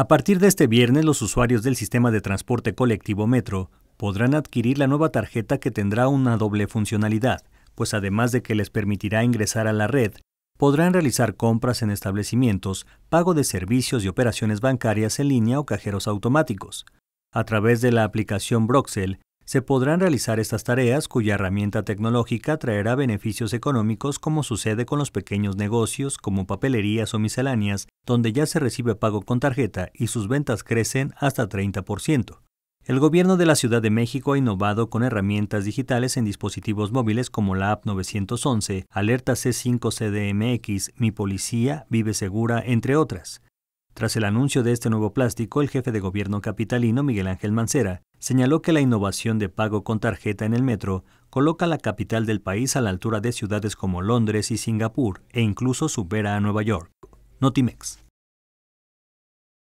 A partir de este viernes, los usuarios del sistema de transporte colectivo Metro podrán adquirir la nueva tarjeta que tendrá una doble funcionalidad, pues además de que les permitirá ingresar a la red, podrán realizar compras en establecimientos, pago de servicios y operaciones bancarias en línea o cajeros automáticos. A través de la aplicación Broxel, se podrán realizar estas tareas cuya herramienta tecnológica traerá beneficios económicos como sucede con los pequeños negocios como papelerías o misceláneas, donde ya se recibe pago con tarjeta y sus ventas crecen hasta 30%. El gobierno de la Ciudad de México ha innovado con herramientas digitales en dispositivos móviles como la App 911, Alerta C5CDMX, Mi Policía, Vive Segura, entre otras. Tras el anuncio de este nuevo plástico, el jefe de gobierno capitalino, Miguel Ángel Mancera, señaló que la innovación de pago con tarjeta en el metro coloca a la capital del país a la altura de ciudades como Londres y Singapur e incluso supera a Nueva York. Notimex.